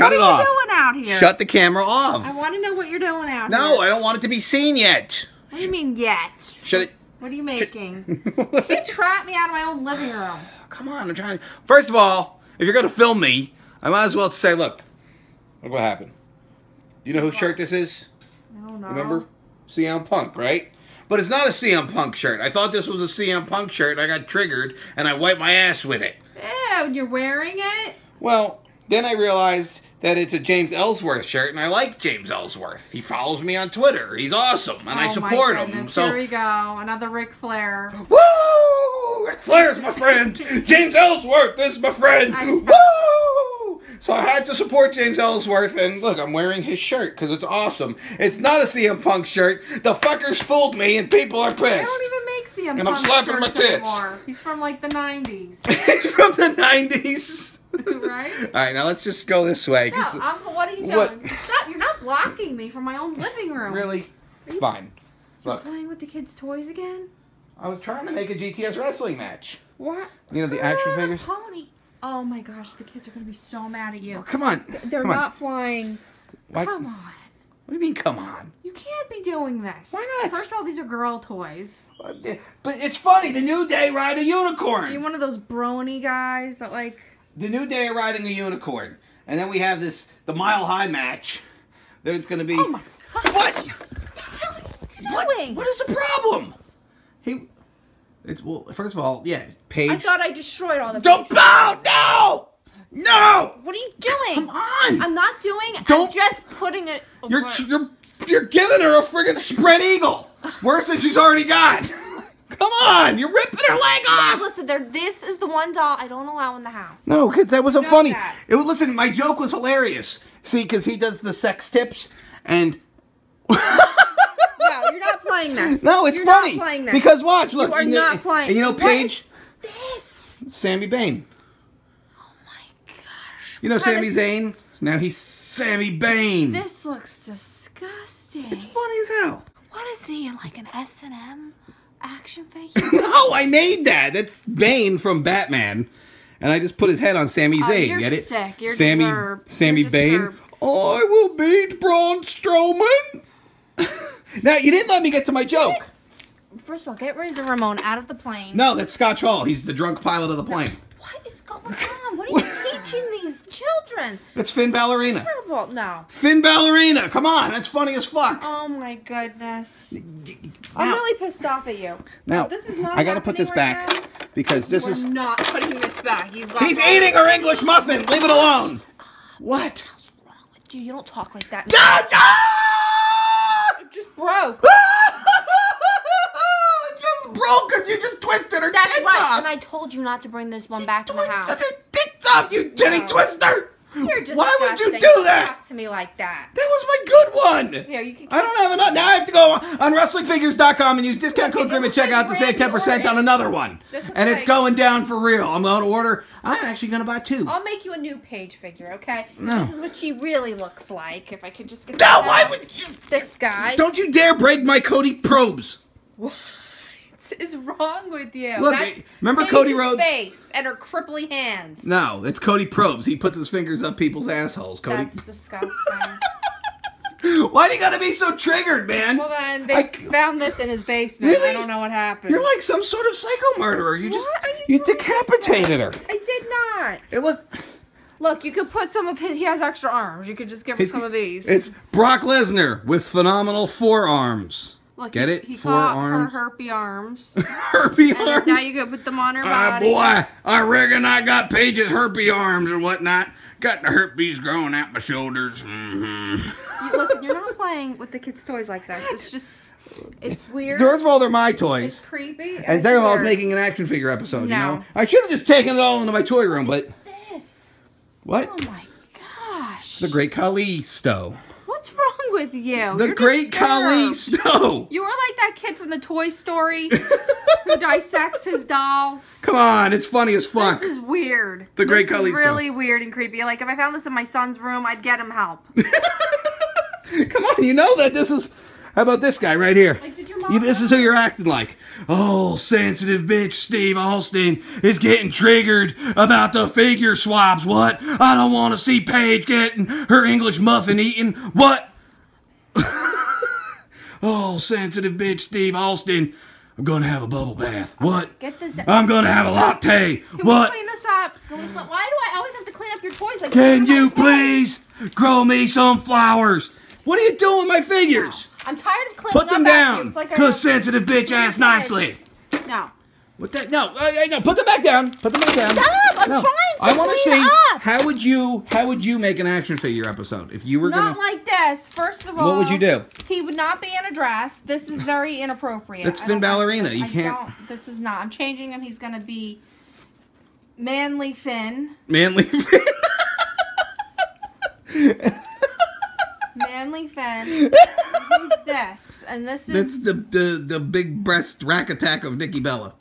Shut it off. What are you doing out here? Shut the camera off. I want to know what you're doing out here. No, I don't want it to be seen yet. What do you mean yet? Shut it. What are you making? You trapped me out of my own living room. Come on, I'm trying to... First of all, if you're going to film me, I might as well say, look. Look what happened. Do you know whose shirt this is? I don't know. Remember? CM Punk, right? But it's not a CM Punk shirt. I thought this was a CM Punk shirt, and I got triggered, and I wiped my ass with it. Yeah, you're wearing it? Well, then I realized that it's a James Ellsworth shirt, and I like James Ellsworth. He follows me on Twitter. He's awesome, and I support him. So there we go, another Ric Flair. Woo! Ric Flair's my friend. James Ellsworth is my friend. Woo! So I had to support James Ellsworth, and look, I'm wearing his shirt because it's awesome. It's not a CM Punk shirt. The fuckers fooled me, and people are pissed. They don't even make CM Punk shirts anymore. And I'm slapping my tits. He's from like the '90s. He's from the '90s. Right? All right, now let's just go this way. No, Uncle, what are you doing? Stop! You're not blocking me from my own living room. Really? Fine. Look. Playing with the kids' toys again? I was trying to make a GTS wrestling match. What? You know the action figures. Pony. Oh my gosh, the kids are gonna be so mad at you. Oh, come on. They're not flying. Why? Come on. What do you mean, come on? You can't be doing this. Why not? First of all, these are girl toys. But it's funny. The New Day ride a unicorn. Are you one of those brony guys that like? The New Day are riding a unicorn. And then we have this, the Mile High match. There's going to be... Oh my God. What the hell are you doing? What is the problem? Well, first of all, yeah, Paige. I thought I destroyed all the pages. No! No! What are you doing? Come on! I'm not doing... I'm just putting it... You're giving her a friggin' spread eagle. Worse than she's already got. Come on! You're ripping her leg off! No, listen, this is the one doll I don't allow in the house. No, because that was a funny... Listen, my joke was hilarious. See, because he does the sex tips, and... No, you're not playing this. No, it's funny. You're not playing this. Because watch, look. You are not playing. And you know Paige? What is this? Sami Bane. Oh my gosh. You know Sami Zayn? Now he's Sami Bane. This looks disgusting. It's funny as hell. What is he, like an S&M? Action figure? No, I made that. That's Bane from Batman, and I just put his head on Sami Zayn. You're get it? Sick. You're Sami Bane. Oh, I will beat Braun Strowman. Now you didn't let me get to my joke. First of all, get Razor Ramon out of the plane. No, that's Scott Hall. He's the drunk pilot of the plane. What is going on? What are you teaching these children? That's Finn Balorina. Terrible. No. Finn Balorina. Come on. That's funny as fuck. Oh my goodness. Now, I'm really pissed off at you. Now, this is not I got to put this right back now. Because this is... I'm not putting this back. He's eating her English muffin. Leave it alone. What? What's wrong with you? You don't talk like that. No! It just broke. Because you just twisted her tits off. That's right, and I told you not to bring this one back in the house. You twisted her tits off, you titty twister! You're disgusting. Why would you do that? Talk to me like that. That was my good one. Here, you can. I don't have enough. Now I have to go on WrestlingFigures.com and use discount code Grim at checkout to save 10% on another one. And it's going down for real. I'm going to order. I'm actually going to buy two. I'll make you a new Paige figure, okay? No. This is what she really looks like. If I could just get that. No, why would you? This guy. Don't you dare break my Cody probes. What? Is wrong with you? Look, remember Paige's Cody Rhodes' face and her cripply hands. No, it's Cody probes. He puts his fingers up people's assholes. Cody. That's disgusting. Why do you gotta be so triggered, man? Well, then they found this in his basement. Really? I don't know what happened. You're like some sort of psycho murderer. You you decapitated her. I did not. It was. Look, you could put some of his. He has extra arms. You could just give him some of these. It's Brock Lesnar with phenomenal forearms. Look, get it? He caught her herpy arms. Herpy arms? Now you go put them on her body. Ah, boy. I reckon I got Paige's herpy arms and whatnot. Got the herpes growing out my shoulders. Mm-hmm. Listen, you're not playing with the kids' toys like this. It's just, it's weird. First of all, they're my toys. It's creepy. And second of all, I was making an action figure episode, you know? I should have just taken it all into my toy room, but... this? What? Oh, my gosh. The Great Khali stove. What's wrong with you? The Great Khali Snow. You were like that kid from the Toy Story who dissects his dolls. Come on, it's funny as fuck. This is weird. The Great Khali Snow. This is really weird and creepy. Like, if I found this in my son's room, I'd get him help. Come on, you know that this is... How about this guy right here? Like, did your mom This is who you're acting like. Oh, sensitive bitch Steve Austin is getting triggered about the figure swaps. What? I don't want to see Paige getting her English muffin eaten. What? Oh, sensitive bitch Steve Austin. I'm going to have a bubble bath. What? Get this out. I'm going to have a latte. Can what? We clean this up? Why do I always have to clean up your toys? Like, can you please grow me some flowers? What are you doing with my figures? No. I'm tired of cleaning up. Put them down. Like cause sensitive bitch ass nicely. No. What that? No. No. Put them back down. Put them back down. Stop. I'm no. trying to I want to see. Up. How would you make an action figure episode if you were not gonna... like this? First of all, what would you do? He would not be in a dress. This is very inappropriate. That's Finn Balorina. You can't. This is not. I'm changing him. He's gonna be manly Finn. Manly Finn. Manly Finn. Who's this? And this is the big breast rack attack of Nikki Bella.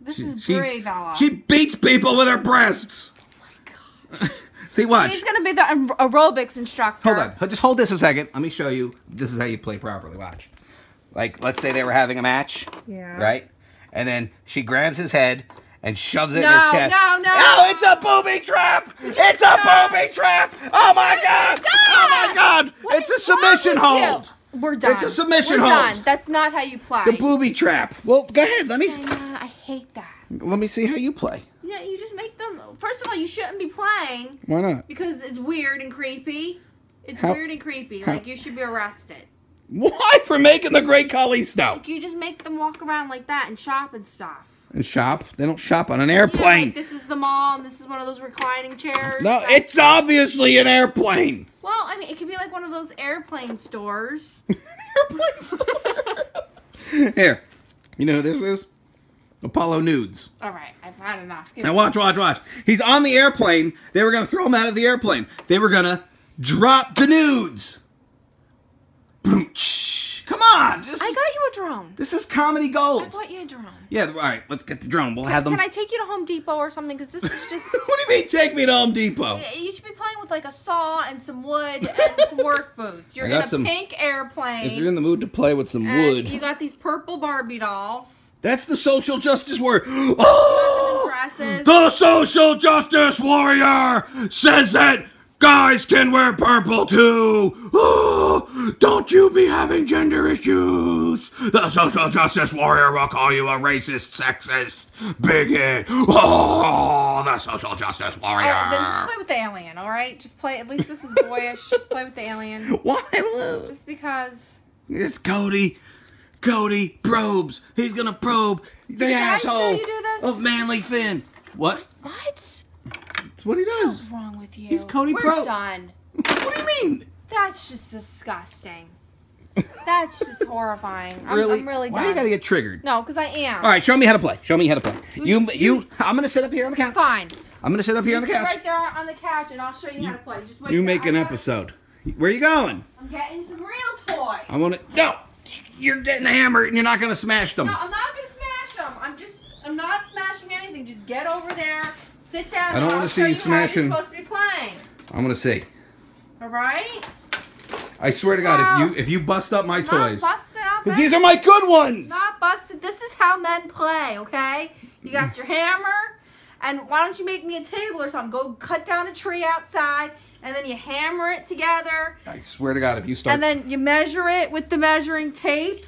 This is Brie Bella. She beats people with her breasts. Oh my god. See, watch. She's gonna be the aerobics instructor. Hold on. Just hold this a second. Let me show you. This is how you play properly. Watch. Like, let's say they were having a match. Yeah. Right? And then she grabs his head and shoves it in her chest. No, it's a booby trap! It's a booby trap! Oh my god! Oh my god! It's a submission hold! We're done. It's a submission hold. We're done. That's not how you play. The booby trap. Well, go ahead. Let me... I hate that. Let me see how you play. Yeah, you just make them... First of all, you shouldn't be playing. Why not? Because it's weird and creepy. It's weird and creepy. Like, you should be arrested. Why? For making the Great Khali stuff. Like, you just make them walk around like that and shop and stuff. And shop? They don't shop on an airplane. Yeah, like, this is the mall and this is one of those reclining chairs. No, it's obviously an airplane. Well, I mean, it could be like one of those airplane stores. Airplane store. Here. You know who this is? Apollo Nudes. All right, I've had enough. Now watch, watch, watch. He's on the airplane. They were going to throw him out of the airplane. They were going to drop the nudes. Boom. Come on. I got you a drone. This is comedy gold. I bought you a drone. Yeah, all right, let's get the drone. We'll have them. Can I take you to Home Depot or something? Because this is just... What do you mean take me to Home Depot? You should be playing with like a saw and some wood and some work boots. You're in a pink airplane. If you're in the mood to play with some wood. You got these purple Barbie dolls. That's the social justice warrior. Oh! The social justice warrior says that guys can wear purple too! Oh, don't you be having gender issues! The social justice warrior will call you a racist, sexist, bigot! Oh, the social justice warrior! Then just play with the alien, alright? Just play, at least this is boyish, just play with the alien. Why? Just because. It's Cody. Cody probes. He's gonna probe the asshole of Manly Finn. What? What? What he does. What's wrong with you? He's Cody Pro. We're done. What do you mean? That's just disgusting. That's just horrifying. Really? I'm really done. Why you gotta get triggered? No, because I am. All right, show me how to play. Show me how to play. You. I'm gonna sit up here on the couch. Fine. I'm gonna sit up here on the couch. Sit right there on the couch, and I'll show you how to play. Just wait. You make an episode. Where are you going? I'm getting some real toys. I want to. No, you're getting the hammer, and you're not gonna smash them. No, I'm not gonna smash them. I'm not smashing anything. Just get over there. Sit down. I don't want to see you smashing. You're supposed to be playing. I'm gonna see. All right. I swear to God, if you bust up my toys, these are my good ones. Not busted. This is how men play. Okay. You got your hammer, and why don't you make me a table or something? Go cut down a tree outside, and then you hammer it together. I swear to God, if you start. And then you measure it with the measuring tape.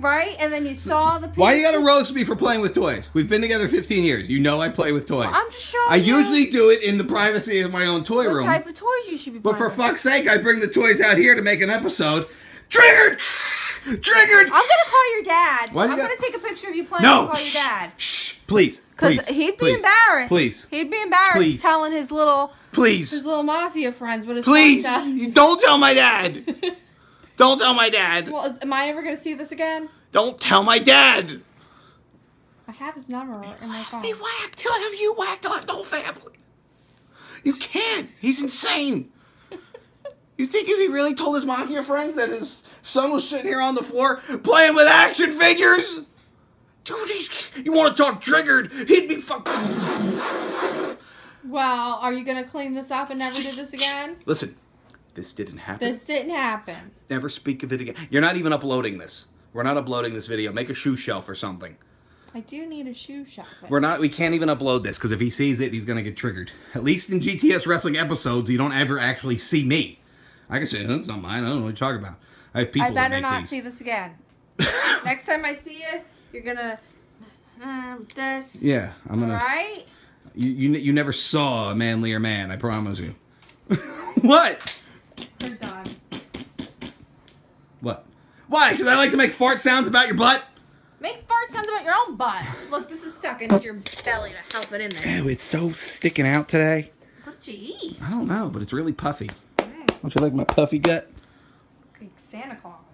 Right? And then you saw the pieces. Why you gotta roast me for playing with toys? We've been together 15 years. You know I play with toys. Well, I'm just showing you. I usually do it in the privacy of my own toy room. What type of toys you should be playing with. But for fuck's sake, I bring the toys out here to make an episode. Triggered! Triggered! I'm gonna call your dad. I'm gonna take a picture of you playing and call your dad. Shh! Please. Because he'd be embarrassed. Please. He'd be embarrassed telling his little... Please. His little mafia friends what his dad does. Please! Don't tell my dad! Don't tell my dad. Well, am I ever going to see this again? Don't tell my dad. I have his number in my phone. He'll have me whacked. He'll have you whacked. He'll have the whole family. You can't. He's insane. You think if he really told his mafia friends that his son was sitting here on the floor playing with action figures? Dude, you want to talk triggered? He'd be fucking... Well, are you going to clean this up and never do this again? Listen. This didn't happen. This didn't happen. Never speak of it again. You're not even uploading this. We're not uploading this video. Make a shoe shelf or something. I do need a shoe shelf. We're not. We can't even upload this because if he sees it, he's gonna get triggered. At least in GTS wrestling episodes, you don't ever actually see me. I can say that's not mine. I don't know what you're talking about. I have people. I better not see this again. Next time I see you, you're gonna this. Yeah, I'm gonna. All right. You never saw a manlier man. I promise you. What? We're done. What? Why? Because I like to make fart sounds about your butt? Make fart sounds about your own butt. Look, this is stuck into your belly to help it in there. Ew, it's so sticking out today. What did you eat? I don't know, but it's really puffy. Right. Don't you like my puffy gut? Like Santa Claus.